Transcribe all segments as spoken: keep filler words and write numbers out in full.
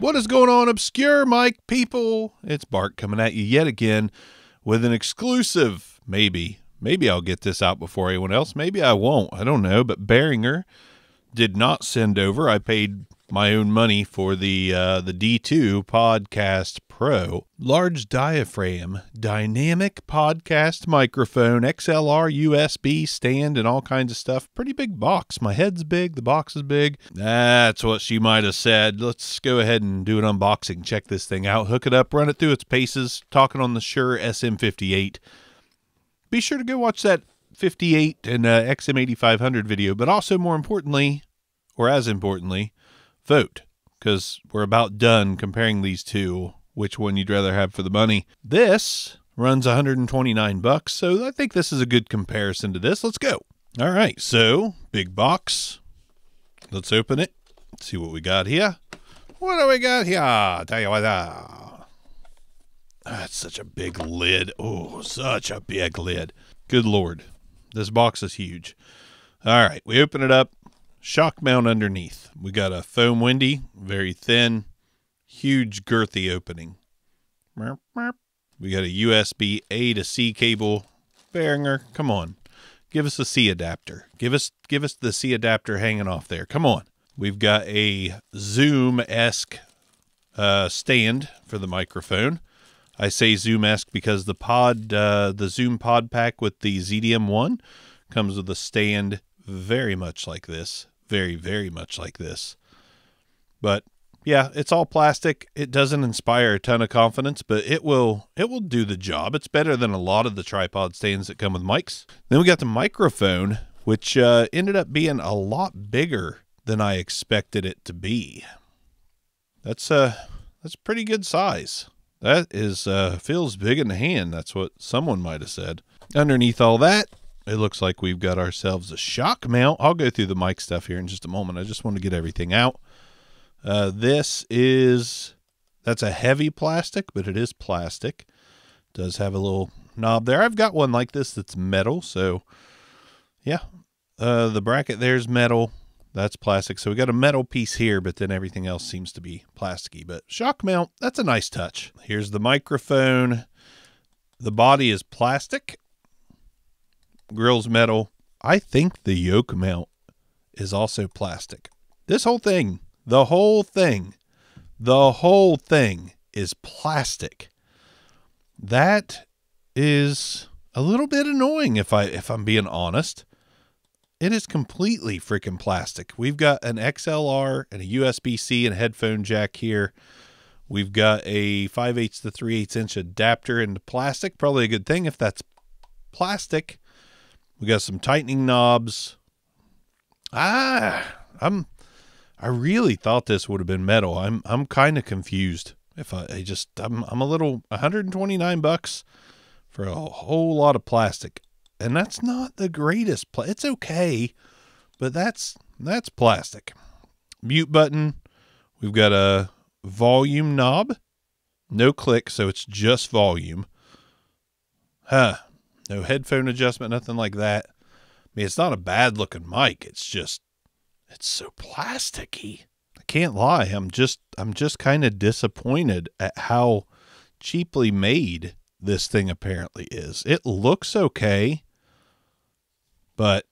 What is going on, Obscure Mic people? It's BARK coming at you yet again with an exclusive. Maybe, maybe I'll get this out before anyone else. Maybe I won't. I don't know. But Behringer did not send over. I paid my own money for the uh, the D two Podcast Pro large diaphragm dynamic podcast microphone, X L R, U S B stand, and all kinds of stuff. Pretty big box. My head's big. The box is big. That's what she might have said. Let's go ahead and do an unboxing. Check this thing out. Hook it up. Run it through its paces. Talking on the Shure S M fifty-eight. Be sure to go watch that fifty-eight and uh, X M eighty-five hundred video. But also, more importantly, or as importantly, vote, because we're about done comparing these two, which one you'd rather have for the money. This runs one hundred twenty-nine bucks, so I think this is a good comparison to this. Let's go. All right, so big box. Let's open it. Let's see what we got here. What do we got here? Tell you what. Ah, that's such a big lid. Oh, such a big lid. Good Lord. This box is huge. All right, we open it up. Shock mount underneath. We got a foam windy, very thin, huge girthy opening. We got a U S B A to C cable. Behringer, come on. Give us a C adapter. Give us give us the C adapter hanging off there. Come on. We've got a Zoom-esque uh, stand for the microphone. I say Zoom-esque because the pod, uh, the Zoom pod pack with the Z D M one comes with a stand very much like this. Very, very much like this. But yeah, it's all plastic. It doesn't inspire a ton of confidence, but it will it will do the job. It's better than a lot of the tripod stands that come with mics. Then we got the microphone, which uh, ended up being a lot bigger than I expected it to be. That's uh that's pretty good size. That is uh feels big in the hand. That's what someone might have said. Underneath all that, it looks like we've got ourselves a shock mount. I'll go through the mic stuff here in just a moment. I just want to get everything out. Uh, this is, that's a heavy plastic, but it is plastic. It does have a little knob there. I've got one like this that's metal. So yeah, uh, the bracket there's metal. That's plastic. So we got a metal piece here, but then everything else seems to be plasticky. But shock mount, that's a nice touch. Here's the microphone. The body is plastic. Grill's metal. I think the yoke mount is also plastic. This whole thing, the whole thing, the whole thing is plastic. That is a little bit annoying if I if I'm being honest. It is completely freaking plastic. We've got an X L R and a U S B C and a headphone jack here. We've got a five eighths to three eighths inch adapter into plastic. Probably a good thing if that's plastic. We got some tightening knobs. Ah, I'm, I really thought this would have been metal. I'm, I'm kind of confused. If I, I just, I'm, I'm a little, one hundred twenty-nine bucks for a whole lot of plastic. And that's not the greatest. Pla it's okay, but that's, that's plastic. Mute button. We've got a volume knob, no click. So it's just volume. Huh? No headphone adjustment, nothing like that. I mean, it's not a bad looking mic. It's just, it's so plasticky. I can't lie. I'm just, I'm just kind of disappointed at how cheaply made this thing apparently is. It looks okay, but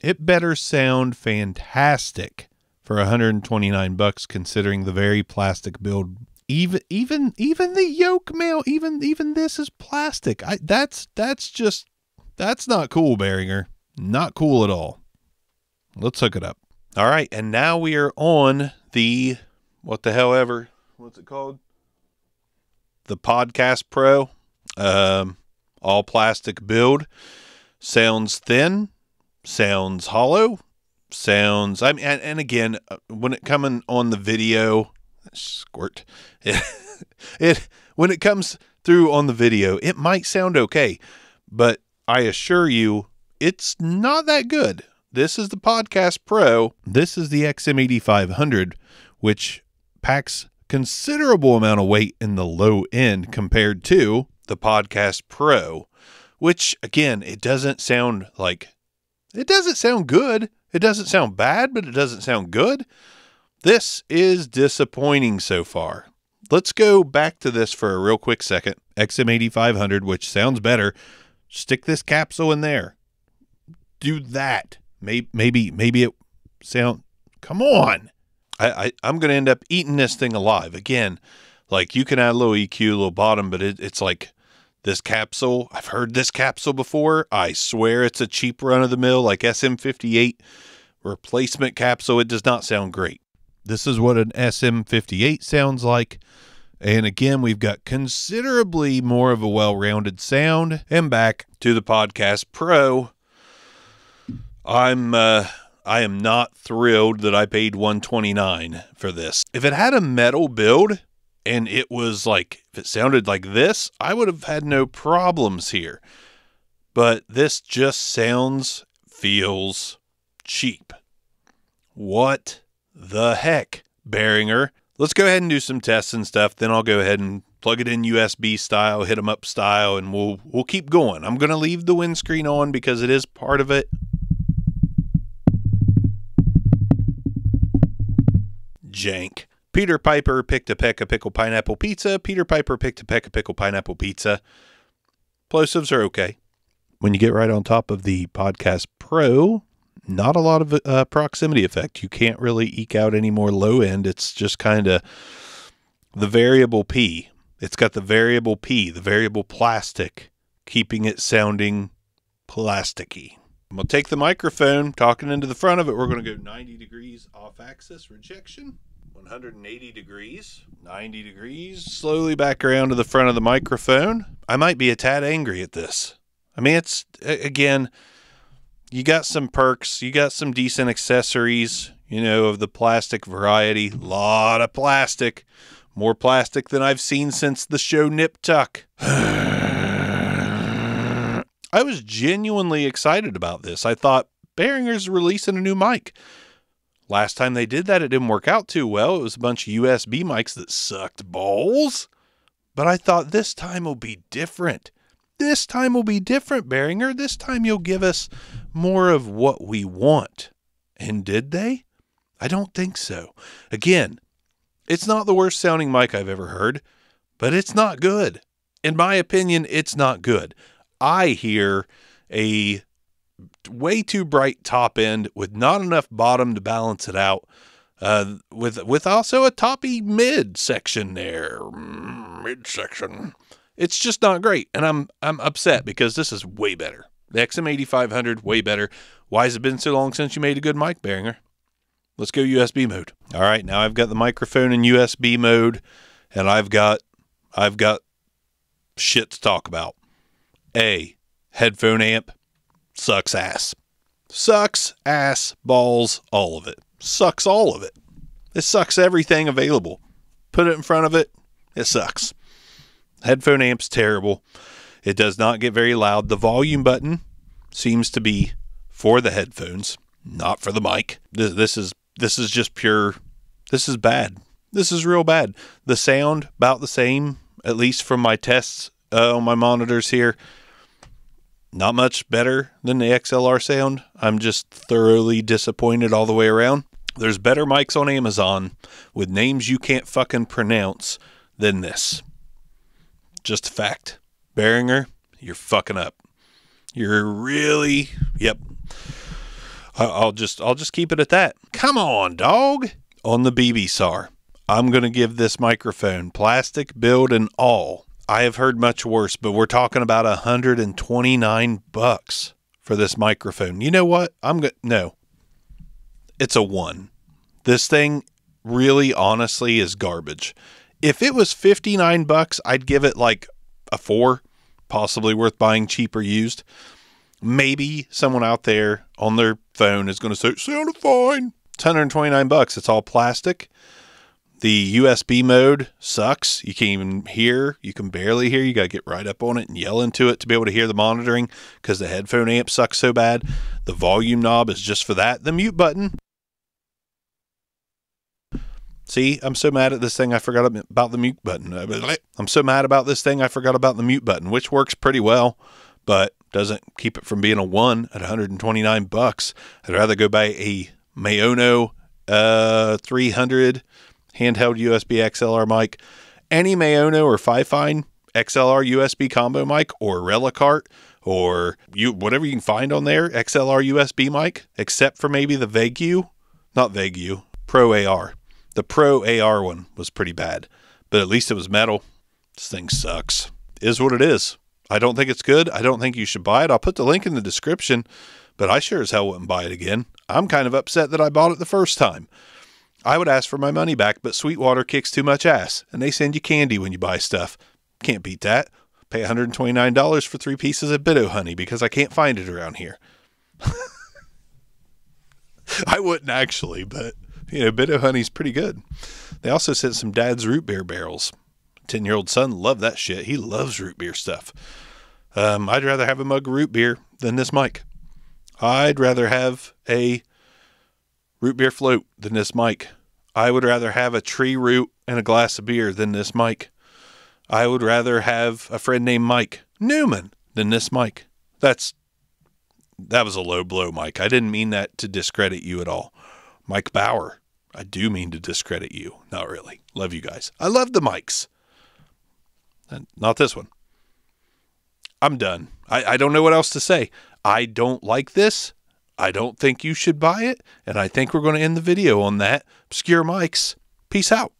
it better sound fantastic for one hundred twenty-nine bucks, considering the very plastic build. Even, even, even the yoke mount, even, even this is plastic. I, that's, that's just, that's not cool, Behringer. Not cool at all. Let's hook it up. All right. And now we are on the, what the hell ever, what's it called? The Podcast Pro, um, all plastic build. Sounds thin, sounds hollow, sounds, I mean, and, and again, when it coming on the video, squirt it, it when it comes through on the video, it might sound okay, but I assure you it's not that good. This is the Podcast Pro. This is the X M eighty-five hundred, which packs considerable amount of weight in the low end compared to the Podcast Pro, which again, it doesn't sound like, it doesn't sound good. It doesn't sound bad, but it doesn't sound good. This is disappointing so far. Let's go back to this for a real quick second. X M eighty-five hundred, which sounds better. Stick this capsule in there. Do that. Maybe, maybe, maybe it sound, come on. I, I, I'm going to end up eating this thing alive. Again, like you can add a little E Q, a little bottom, but it, it's like this capsule. I've heard this capsule before. I swear it's a cheap run of the mill, like S M fifty-eight replacement capsule. It does not sound great. This is what an S M fifty-eight sounds like. And again, we've got considerably more of a well-rounded sound. And back to the Podcast Pro. I'm, uh, I am not thrilled that I paid one hundred twenty-nine dollars for this. If it had a metal build and it was like, if it sounded like this, I would have had no problems here. But this just sounds, feels cheap. What the heck, Behringer? Let's go ahead and do some tests and stuff. Then I'll go ahead and plug it in U S B style, hit them up style, and we'll we'll keep going. I'm going to leave the windscreen on because it is part of it. Jank. Peter Piper picked a peck of pickle pineapple pizza. Peter Piper picked a peck of pickle pineapple pizza. Plosives are okay. When you get right on top of the Podcast Pro, not a lot of uh, proximity effect. You can't really eke out any more low end. It's just kind of the variable P. It's got the variable P, the variable plastic, keeping it sounding plasticky. I'm going to take the microphone, talking into the front of it. We're going to go ninety degrees off axis, rejection, one hundred eighty degrees, ninety degrees, slowly back around to the front of the microphone. I might be a tad angry at this. I mean, it's, again, you got some perks, you got some decent accessories, you know, of the plastic variety. Lot of plastic, more plastic than I've seen since the show Nip Tuck. I was genuinely excited about this. I thought Behringer's releasing a new mic. Last time they did that, it didn't work out too well. It was a bunch of U S B mics that sucked balls, but I thought this time will be different. This time will be different, Behringer. This time you'll give us more of what we want. And did they? I don't think so. Again, it's not the worst sounding mic I've ever heard, but it's not good. In my opinion, it's not good. I hear a way too bright top end with not enough bottom to balance it out. Uh, with, with also a toppy mid section there, mid section. It's just not great, and I'm I'm upset because this is way better. The X M eighty-five hundred, way better. Why has it been so long since you made a good mic, Behringer? Let's go U S B mode. All right, now I've got the microphone in U S B mode, and I've got I've got shit to talk about. A, headphone amp sucks ass. Sucks ass balls, all of it. Sucks all of it. It sucks everything available. Put it in front of it, it sucks. Headphone amp's terrible. It does not get very loud. The volume button seems to be for the headphones, not for the mic. This, this is this is just pure, this is bad. This is real bad. The sound, about the same, at least from my tests uh, on my monitors here. Not much better than the X L R sound. I'm just thoroughly disappointed all the way around. There's better mics on Amazon with names you can't fucking pronounce than this. Just a fact. Behringer, you're fucking up. You're really, yep. I'll just, I'll just keep it at that. Come on, dog. On the B B S R, I'm going to give this microphone, plastic build and all. I have heard much worse, but we're talking about one hundred twenty-nine bucks for this microphone. You know what? I'm going to, no, it's a one. This thing really honestly is garbage. If it was fifty-nine bucks, I'd give it like a four, possibly worth buying cheap or used. Maybe someone out there on their phone is going to say, sounded fine. It's one hundred twenty-nine bucks. It's all plastic. The U S B mode sucks. You can't even hear. You can barely hear. You got to get right up on it and yell into it to be able to hear the monitoring because the headphone amp sucks so bad. The volume knob is just for that. The mute button. See, I'm so mad at this thing, I forgot about the mute button. I'm so mad about this thing, I forgot about the mute button, which works pretty well, but doesn't keep it from being a one at one hundred twenty-nine bucks. I'd rather go buy a Maono uh, three hundred handheld U S B X L R mic, any Maono or Fifine X L R U S B combo mic, or Relicart, or you whatever you can find on there, X L R U S B mic, except for maybe the Vegu, not Vegu, Pro A R. The Pro A R one was pretty bad, but at least it was metal. This thing sucks. Is what it is. I don't think it's good. I don't think you should buy it. I'll put the link in the description, but I sure as hell wouldn't buy it again. I'm kind of upset that I bought it the first time. I would ask for my money back, but Sweetwater kicks too much ass, and they send you candy when you buy stuff. Can't beat that. Pay one hundred twenty-nine dollars for three pieces of Bit-O-Honey because I can't find it around here. I wouldn't actually, but you know, Bit-O-Honey's pretty good. They also sent some Dad's root beer barrels. ten-year-old son loved that shit. He loves root beer stuff. Um, I'd rather have a mug of root beer than this mic. I'd rather have a root beer float than this mic. I would rather have a tree root and a glass of beer than this mic. I would rather have a friend named Mike Newman than this mic. That's, that was a low blow, Mike. I didn't mean that to discredit you at all. Mike Bauer, I do mean to discredit you. Not really. Love you guys. I love the mics. Not this one. I'm done. I, I don't know what else to say. I don't like this. I don't think you should buy it. And I think we're going to end the video on that. Obscure mics. Peace out.